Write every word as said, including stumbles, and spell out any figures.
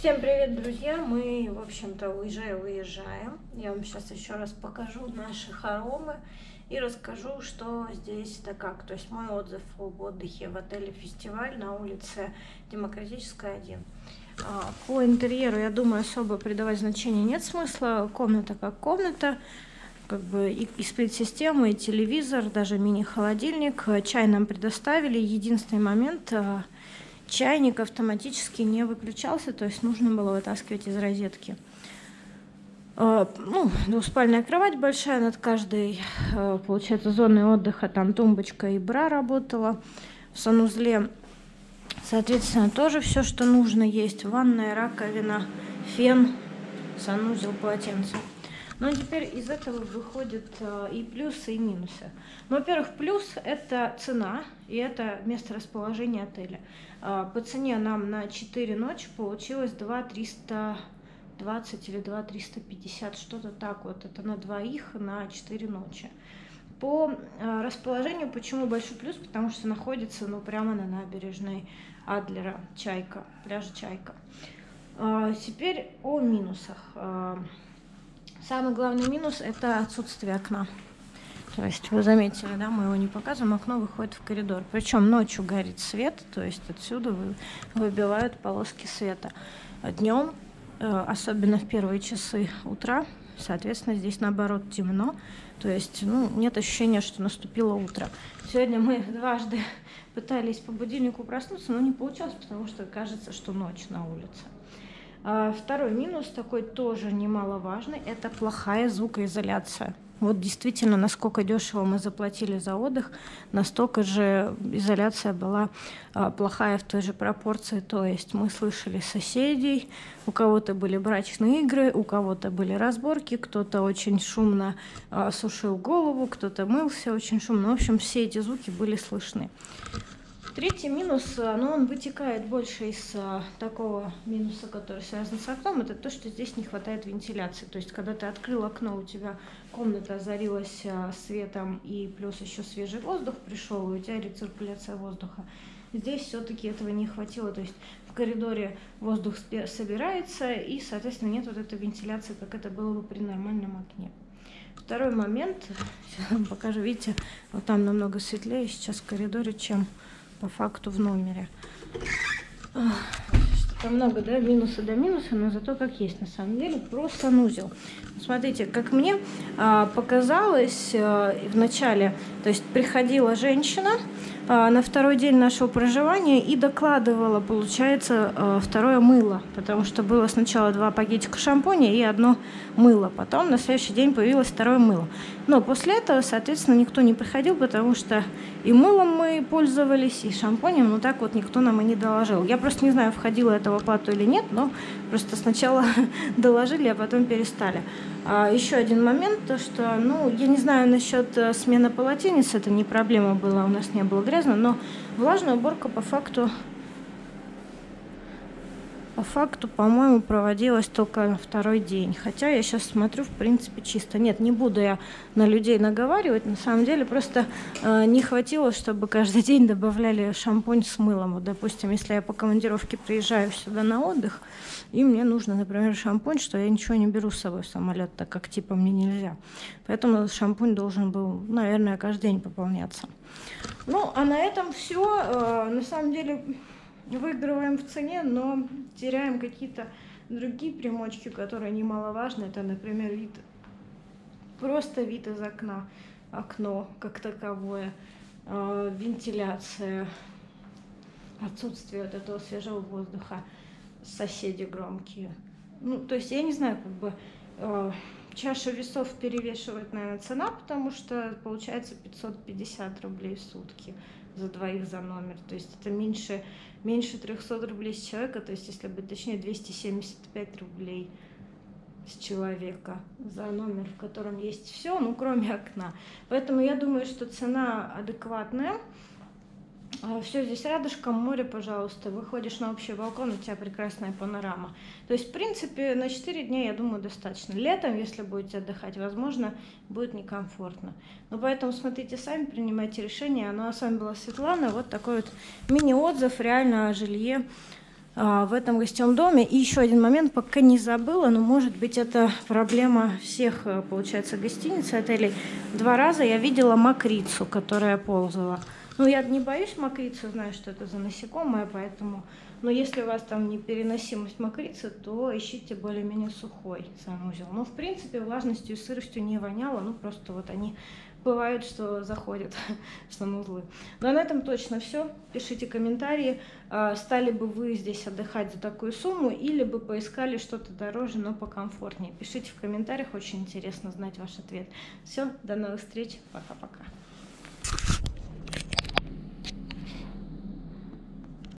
Всем привет, друзья! Мы, в общем-то, уезжаем, выезжаем. Я вам сейчас еще раз покажу наши хоромы и расскажу, что здесь да как. То есть мой отзыв об отдыхе в отеле «Фестиваль» на улице Демократическая, один. По интерьеру, я думаю, особо придавать значения нет смысла. Комната как комната. Как бы и, и сплит-система, и телевизор, даже мини-холодильник. Чай нам предоставили. Единственный момент – чайник автоматически не выключался, то есть нужно было вытаскивать из розетки. Ну, двуспальная кровать большая над каждой, получается, зоной отдыха, там тумбочка и бра работала. В санузле, соответственно, тоже все, что нужно есть. Ванная, раковина, фен, санузел, полотенце. Ну, теперь из этого выходят и плюсы, и минусы. Ну, во-первых, плюс – это цена, и это место расположения отеля. По цене нам на четыре ночи получилось две тысячи триста двадцать или две тысячи триста пятьдесят, что-то так вот. Это на двоих на четыре ночи. По расположению, почему большой плюс? Потому что находится, ну, прямо на набережной Адлера, Чайка, пляжа Чайка. Теперь о минусах. Самый главный минус – это отсутствие окна. То есть вы заметили, да, мы его не показываем, окно выходит в коридор. Причем ночью горит свет, то есть отсюда выбивают полоски света. Днем, особенно в первые часы утра, соответственно, здесь наоборот темно. То есть, ну, нет ощущения, что наступило утро. Сегодня мы дважды пытались по будильнику проснуться, но не получалось, потому что кажется, что ночь на улице. Второй минус, такой тоже немаловажный, это плохая звукоизоляция. Вот действительно, насколько дешево мы заплатили за отдых, настолько же изоляция была плохая в той же пропорции. То есть мы слышали соседей, у кого-то были брачные игры, у кого-то были разборки, кто-то очень шумно сушил голову, кто-то мылся очень шумно. В общем, все эти звуки были слышны. Третий минус, но он вытекает больше из такого минуса, который связан с окном, это то, что здесь не хватает вентиляции. То есть, когда ты открыл окно, у тебя комната озарилась светом, и плюс еще свежий воздух пришел, и у тебя рециркуляция воздуха. Здесь все-таки этого не хватило. То есть в коридоре воздух собирается, и, соответственно, нет вот этой вентиляции, как это было бы при нормальном окне. Второй момент, сейчас вам покажу, видите, вот там намного светлее сейчас в коридоре, чем по факту в номере. Что-то много, да, минуса до минуса, но зато как есть на самом деле. Про санузел. Смотрите, как мне а, показалось а, в начале, то есть приходила женщина а, на второй день нашего проживания и докладывала, получается, а, второе мыло, потому что было сначала два пакетика шампуня и одно мыло, потом на следующий день появилось второе мыло. Но после этого, соответственно, никто не приходил, потому что и мылом мы пользовались, и шампунем, но так вот никто нам и не доложил. Я просто не знаю, входила это в оплату или нет, но просто сначала доложили, а потом перестали. Еще один момент, то что, ну, я не знаю насчет смены полотенец, это не проблема была, у нас не было грязно, но влажная уборка по факту, по факту, по-моему, проводилась только на второй день. Хотя я сейчас смотрю, в принципе, чисто. Нет, не буду я на людей наговаривать, на самом деле просто э, не хватило, чтобы каждый день добавляли шампунь с мылом. Вот, допустим, если я по командировке приезжаю сюда на отдых, и мне нужно, например, шампунь, что я ничего не беру с собой в самолет, так как типа мне нельзя. Поэтому шампунь должен был, наверное, каждый день пополняться. Ну, а на этом все. Э, на самом деле выигрываем в цене, но теряем какие-то другие примочки, которые немаловажны. Это, например, вид, просто вид из окна, окно как таковое, э, вентиляция, отсутствие вот этого свежего воздуха, соседи громкие. Ну, то есть я не знаю, как бы э, чаша весов перевешивает, наверное, цена, потому что получается пятьсот пятьдесят рублей в сутки за двоих за номер, то есть это меньше, меньше трёхсот рублей с человека, то есть если быть точнее, двести семьдесят пять рублей с человека за номер, в котором есть все, ну кроме окна. Поэтому я думаю, что цена адекватная. Все здесь рядышком, море, пожалуйста, выходишь на общий балкон, у тебя прекрасная панорама. То есть, в принципе, на четыре дня, я думаю, достаточно. Летом, если будете отдыхать, возможно, будет некомфортно. Но поэтому смотрите сами, принимайте решение. Ну, а с вами была Светлана. Вот такой вот мини-отзыв реально о жилье в этом гостевом доме. И еще один момент, пока не забыла, но, может быть, это проблема всех, получается, гостиниц и отелей. Два раза я видела мокрицу, которая ползала. Ну, я не боюсь мокрицы, знаю, что это за насекомое, поэтому... Но если у вас там непереносимость мокрицы, то ищите более-менее сухой санузел. Ну, в принципе, влажностью и сыростью не воняло, ну, просто вот они... Бывает, что заходят в санузлы. Но на этом точно все. Пишите комментарии, стали бы вы здесь отдыхать за такую сумму или бы поискали что-то дороже, но покомфортнее. Пишите в комментариях, очень интересно знать ваш ответ. Все, до новых встреч, пока-пока.